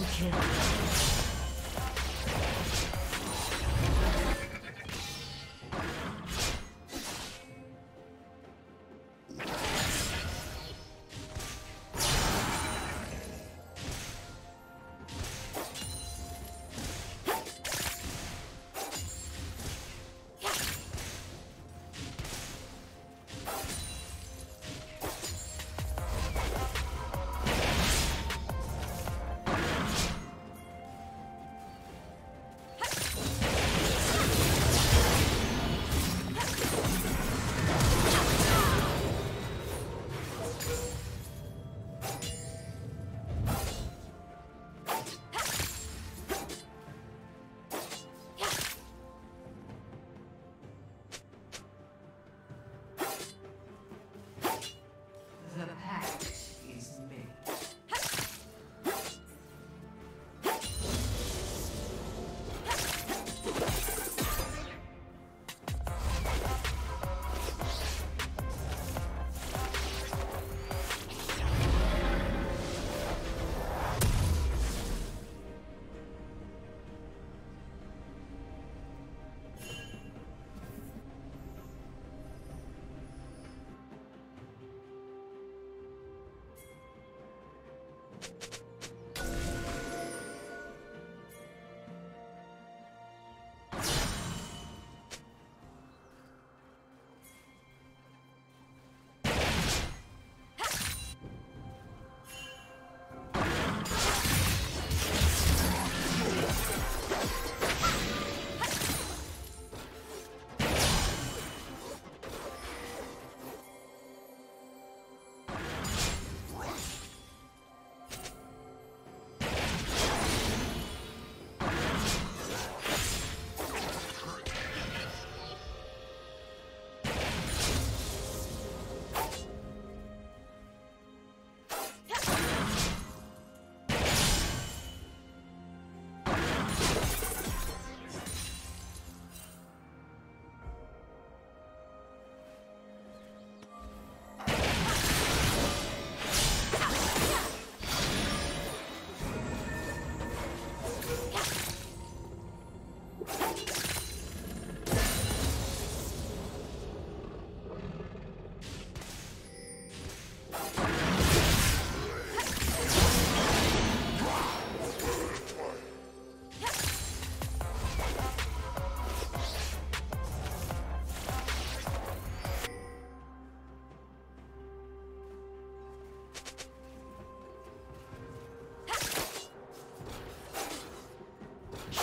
Double kill.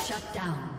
Shut down.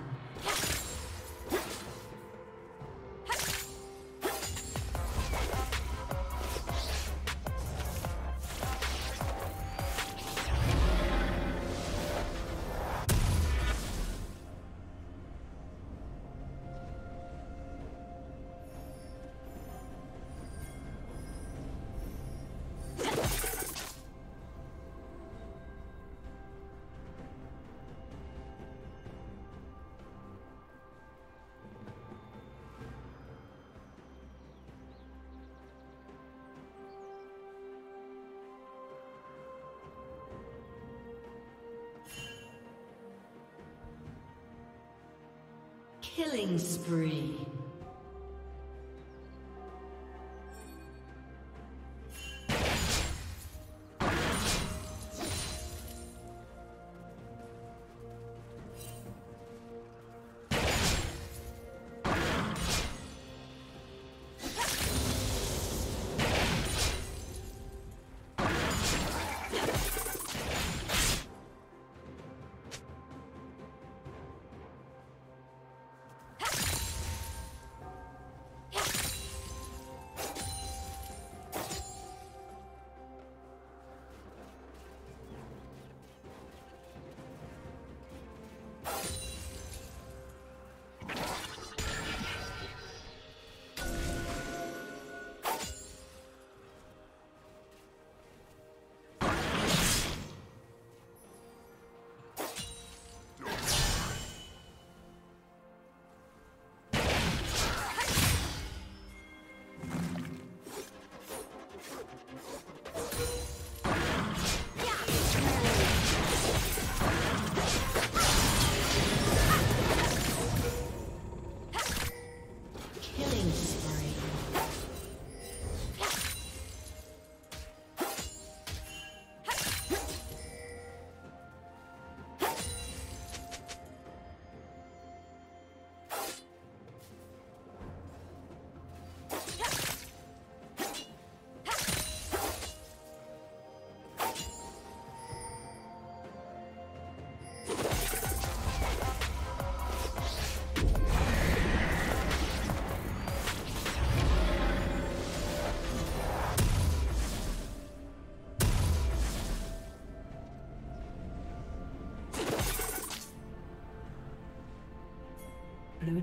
Killing spree. Blue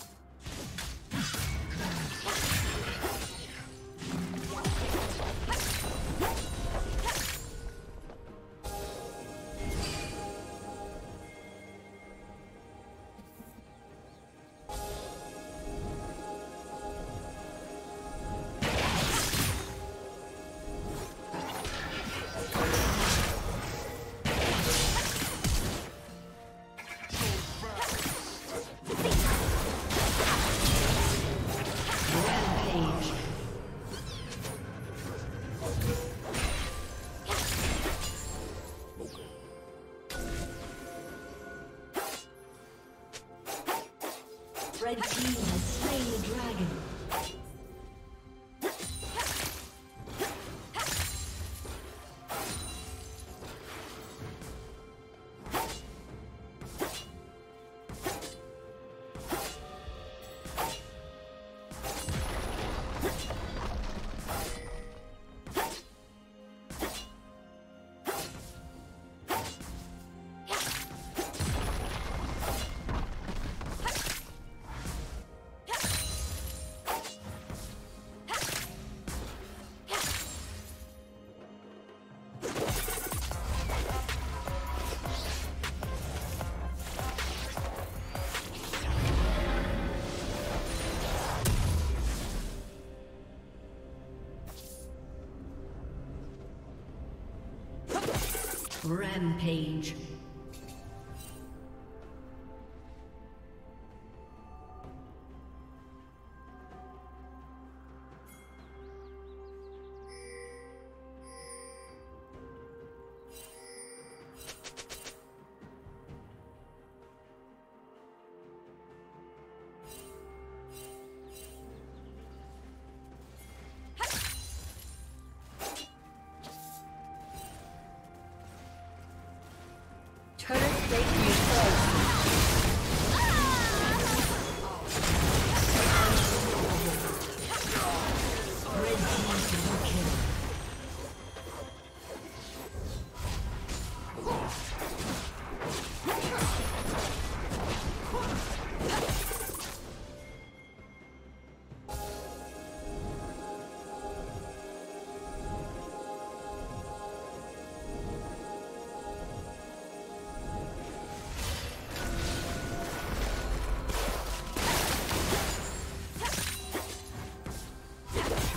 Red team has slain the dragon. Rampage.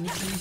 The